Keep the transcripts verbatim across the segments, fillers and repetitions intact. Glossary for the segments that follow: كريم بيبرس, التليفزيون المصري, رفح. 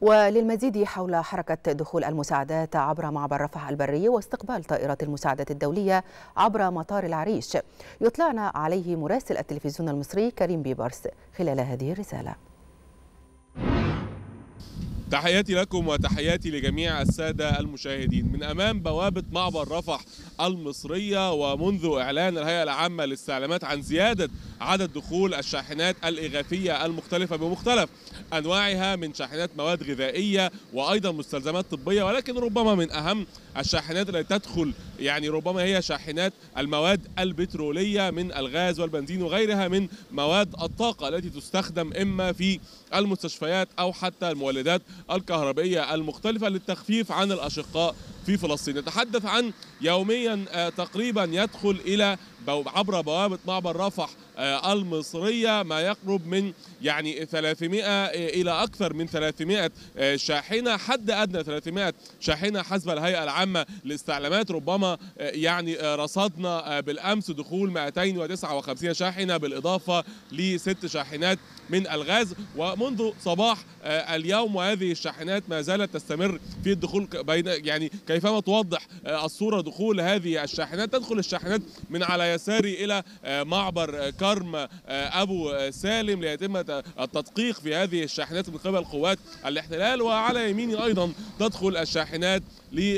وللمزيد حول حركة دخول المساعدات عبر معبر رفح البري واستقبال طائرات المساعدات الدولية عبر مطار العريش، يطلعنا عليه مراسل التلفزيون المصري كريم بيبرس خلال هذه الرسالة. تحياتي لكم وتحياتي لجميع السادة المشاهدين. من أمام بوابة معبر رفح المصرية ومنذ إعلان الهيئة العامة للاستعلامات عن زيادة عدد دخول الشاحنات الإغاثية المختلفة بمختلف أنواعها من شاحنات مواد غذائية وأيضا مستلزمات طبية، ولكن ربما من أهم الشاحنات التي تدخل يعني ربما هي شاحنات المواد البترولية من الغاز والبنزين وغيرها من مواد الطاقة التي تستخدم إما في المستشفيات أو حتى المولدات الكهربائية المختلفة للتخفيف عن الأشقاء في فلسطين. نتحدث عن يوميا تقريبا يدخل إلى عبر بوابة معبر رفح المصرية ما يقرب من يعني ثلاثمائة إلى أكثر من ثلاثمائة شاحنة، حد أدنى ثلاثمائة شاحنة حسب الهيئة العامة للاستعلامات. ربما يعني رصدنا بالأمس دخول مئتين وتسعة وخمسين شاحنة بالإضافة لست شاحنات من الغاز، ومنذ صباح اليوم وهذه الشاحنات ما زالت تستمر في الدخول. يعني كيفما توضح الصورة دخول هذه الشاحنات، تدخل الشاحنات من على يساري إلى معبر كرم أبو سالم ليتم التدقيق في هذه الشاحنات من قبل قوات الاحتلال، وعلى يميني أيضا تدخل الشاحنات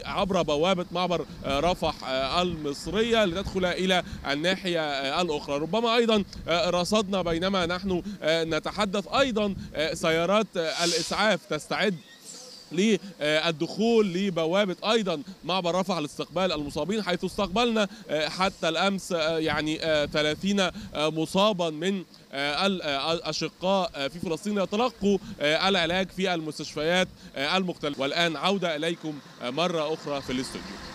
عبر بوابة معبر رفح المصرية لتدخل إلى الناحية الأخرى. ربما أيضا رصدنا بينما نحن نتحدث أيضا سيارات الإسعاف تستعد للدخول لبوابة أيضا معبر رفح لاستقبال المصابين، حيث استقبلنا حتى الأمس يعني ثلاثين مصابا من الأشقاء في فلسطين يتلقوا العلاج في المستشفيات المختلفة. والآن عودة إليكم مرة أخرى في الاستوديو.